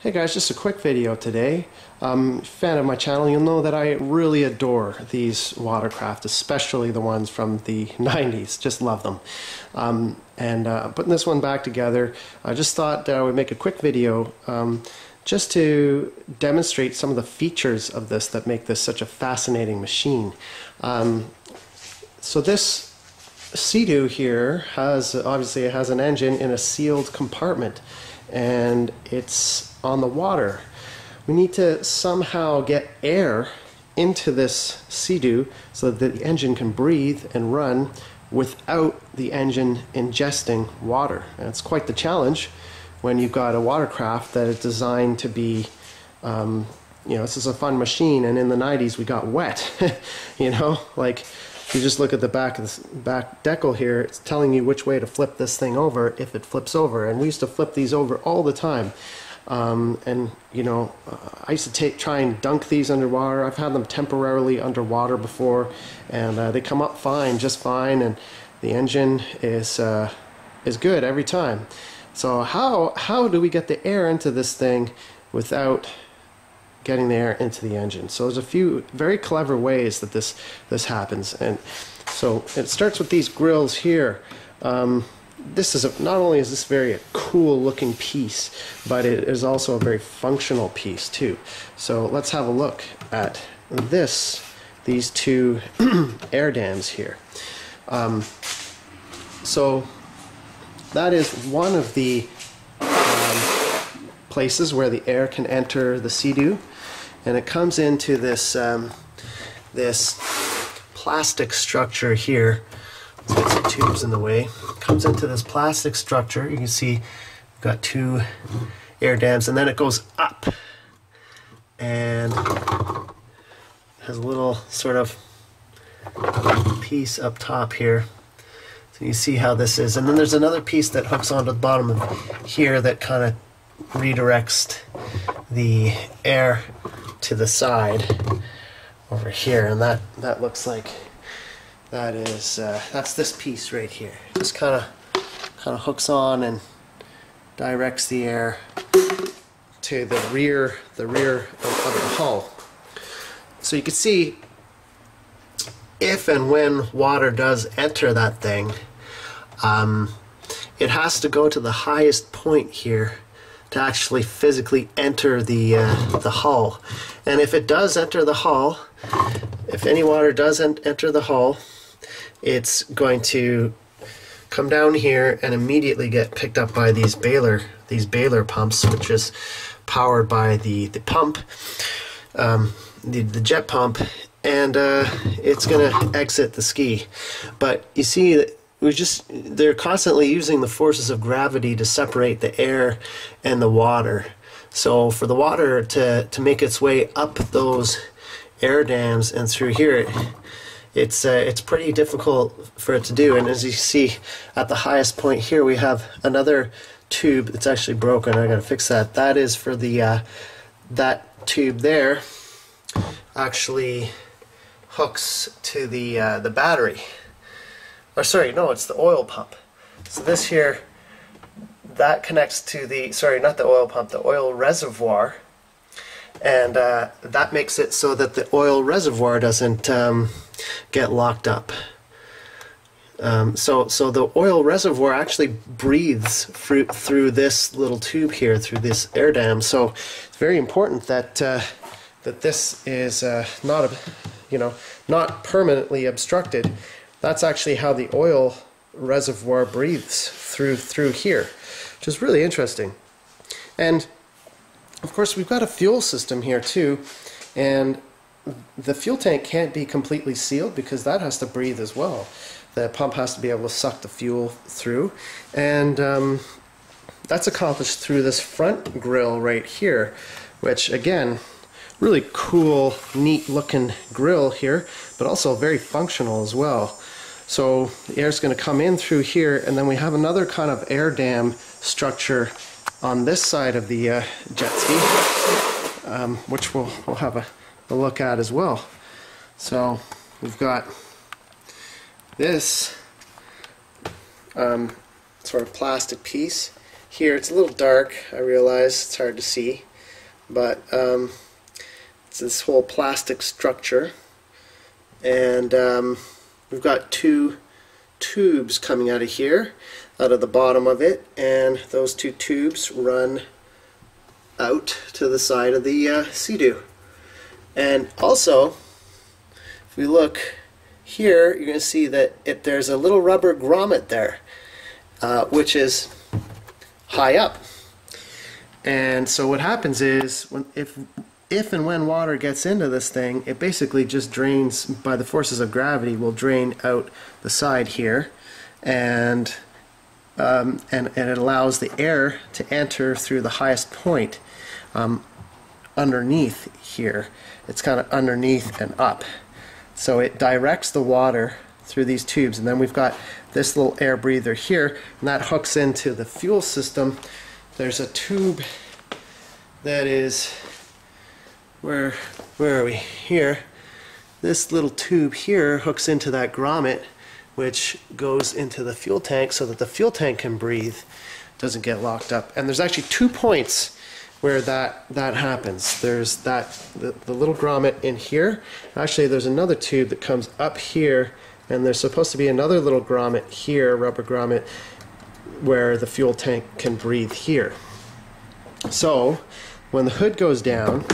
Hey guys, just a quick video today. Fan of my channel, you'll know that I really adore these watercraft, especially the ones from the 90s. Just love them. Putting this one back together, I just thought that I would make a quick video just to demonstrate some of the features of this that make this such a fascinating machine. So this Sea-Doo here has, obviously it has an engine in a sealed compartment, and it's on the water. We need to somehow get air into this Sea-Doo so that the engine can breathe and run without the engine ingesting water. And it's quite the challenge when you've got a watercraft that is designed to be, you know, this is a fun machine, and in the 90s we got wet. You know, like, if you just look at the back of this back decal here, it's telling you which way to flip this thing over if it flips over. And we used to flip these over all the time. And you know, I used to try and dunk these underwater. I've had them temporarily underwater before, and they come up fine, just fine. And the engine is good every time. So how do we get the air into this thing without getting the air into the engine? So there's a few very clever ways that this happens. And so it starts with these grills here. This is not only is this very a cool looking piece, but it is also a very functional piece too. So let's have a look at this, these two air dams here. So that is one of the places where the air can enter the Sea-Doo, and it comes into this this plastic structure here. Let's get some tubes in the way. It comes into this plastic structure. You can see we've got two air dams, and then it goes up and has a little sort of piece up top here. So you see how this is, and then there's another piece that hooks onto the bottom of here that kind of redirects the air to the side over here, and that looks like that is that's this piece right here. Just kind of hooks on and directs the air to the rear of the hull. So you can see if and when water does enter that thing, it has to go to the highest point here to actually physically enter the hull. And if it does enter the hull, if any water does enter the hull, it's going to come down here and immediately get picked up by these bailer pumps, which is powered by the pump, the jet pump, and it's gonna exit the ski. But you see that they're constantly using the forces of gravity to separate the air and the water. So for the water to make its way up those air dams and through here, it's pretty difficult for it to do. And as you see at the highest point here, we have another tube that's actually broken. I gotta fix that. That is for the that tube there actually hooks to the battery. Or sorry, no, it's the oil pump. So this here, that connects to the, sorry, not the oil pump, the oil reservoir. And that makes it so that the oil reservoir doesn't get locked up. So the oil reservoir actually breathes through this little tube here, through this air dam. So it's very important that that this is not permanently obstructed. That's actually how the oil reservoir breathes through here, which is really interesting. And of course we've got a fuel system here too, and the fuel tank can't be completely sealed because that has to breathe as well. The pump has to be able to suck the fuel through, and that's accomplished through this front grill right here, which again, really cool, neat looking grill here, but also very functional as well. So the air's going to come in through here, and then we have another kind of air dam structure on this side of the jet ski, which we'll have a look at as well. So we've got this sort of plastic piece here. It's a little dark, I realize, it's hard to see. but it's this whole plastic structure, and we've got two tubes coming out of here, out of the bottom of it, and those two tubes run out to the side of the sea-doo. And also, if we look here, you're going to see that there's a little rubber grommet there, which is high up. And so what happens is, if and when water gets into this thing, it basically just drains, by the forces of gravity, will drain out the side here, and it allows the air to enter through the highest point underneath here. It's kind of underneath and up. So it directs the water through these tubes, and then we've got this little air breather here, and that hooks into the fuel system. There's a tube that is, where are we? Here. This little tube here hooks into that grommet, which goes into the fuel tank so that the fuel tank can breathe, doesn't get locked up. And there's actually 2 points where that happens. There's the little grommet in here. Actually, there's another tube that comes up here, and there's supposed to be another little grommet here, rubber grommet, where the fuel tank can breathe here. So when the hood goes down,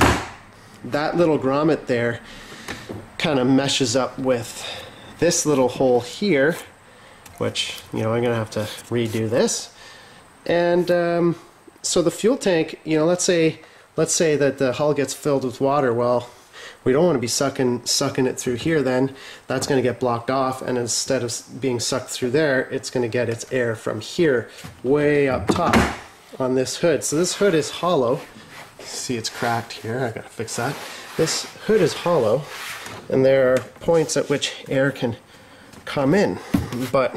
that little grommet there kind of meshes up with this little hole here, which, you know, I'm gonna have to redo this. And so the fuel tank, you know, let's say that the hull gets filled with water. Well, we don't want to be sucking it through here. Then that's going to get blocked off, and instead of being sucked through there, it's going to get its air from here, way up top on this hood. So this hood is hollow. See, it's cracked here. I got to fix that. This hood is hollow, and there are points at which air can come in, but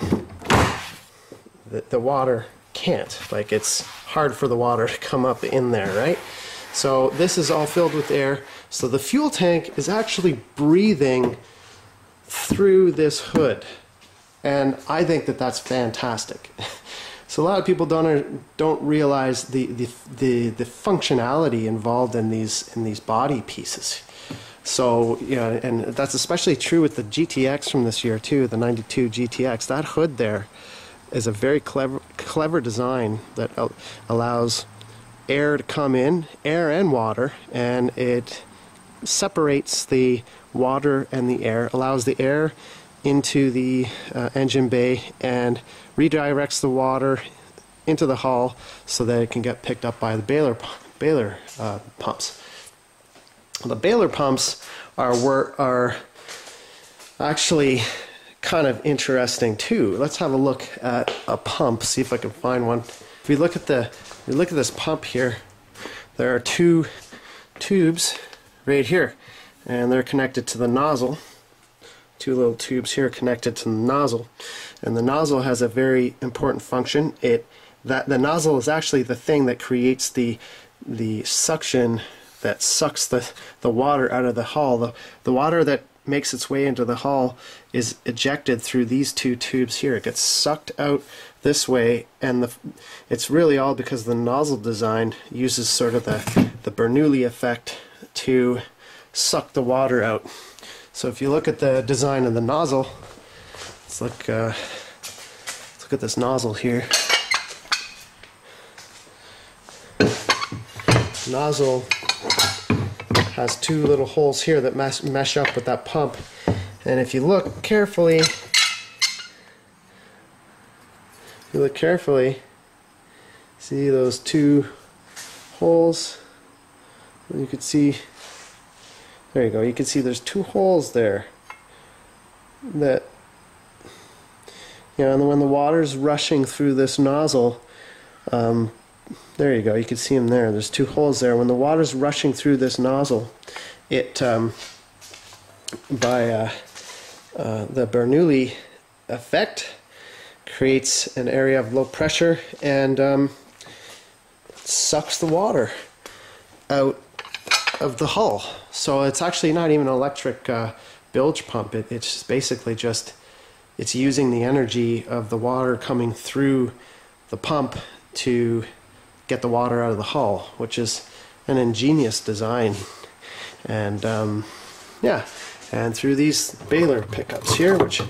the water can't. Like, it's hard for the water to come up in there, right? So this is all filled with air. So the fuel tank is actually breathing through this hood, and I think that that's fantastic. So a lot of people don't realize the functionality involved in these body pieces. So, you know, and that's especially true with the GTX from this year too, the 92 GTX. That hood there is a very clever design that allows air to come in, air and water, and it separates the water and the air, allows the air into the engine bay, and redirects the water into the hull so that it can get picked up by the bailer pumps. The bailer pumps are actually kind of interesting too. Let's have a look at a pump, see if I can find one. If we look at this pump here, there are 2 tubes right here, and they're connected to the nozzle. 2 little tubes here connected to the nozzle, and the nozzle has a very important function. The nozzle is actually the thing that creates the suction that sucks the water out of the hull. The water that makes its way into the hull is ejected through these 2 tubes here. It gets sucked out this way, and it's really all because the nozzle design uses sort of the Bernoulli effect to suck the water out. So if you look at the design of the nozzle, let's look at this nozzle here. The nozzle has 2 little holes here that mesh up with that pump, and if you look carefully, see those 2 holes. You could see, there you go, you can see there's 2 holes there that, you know, and when the water's rushing through this nozzle, there you go, you can see them there. There's 2 holes there. When the water's rushing through this nozzle, it, by the Bernoulli effect, creates an area of low pressure, and sucks the water out of the hull. So it's actually not even an electric bilge pump. It's basically just, it's using the energy of the water coming through the pump to get the water out of the hull, which is an ingenious design. And yeah, and through these baler pickups here, which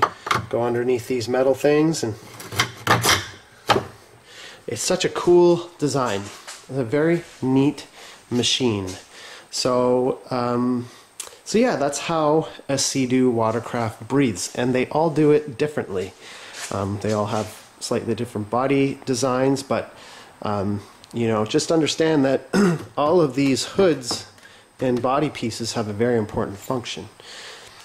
go underneath these metal things, and it's such a cool design. It's a very neat machine. So yeah, that's how a Sea-Doo watercraft breathes, and they all do it differently. They all have slightly different body designs, but you know, just understand that all of these hoods and body pieces have a very important function.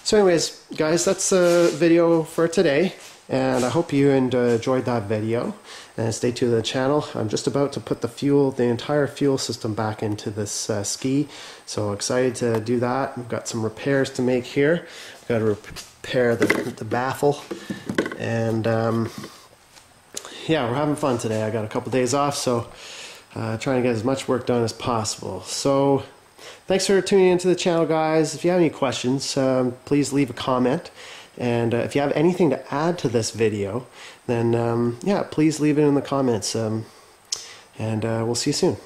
So anyways, guys, that's the video for today, and I hope you enjoyed that video, and stay tuned to the channel. I'm just about to put the entire fuel system back into this ski, so excited to do that. We've got some repairs to make here. We've got to repair the baffle, and yeah, we're having fun today. I got a couple days off, so trying to get as much work done as possible. So thanks for tuning into the channel, guys. If you have any questions, please leave a comment. And if you have anything to add to this video, then yeah, please leave it in the comments. And we'll see you soon.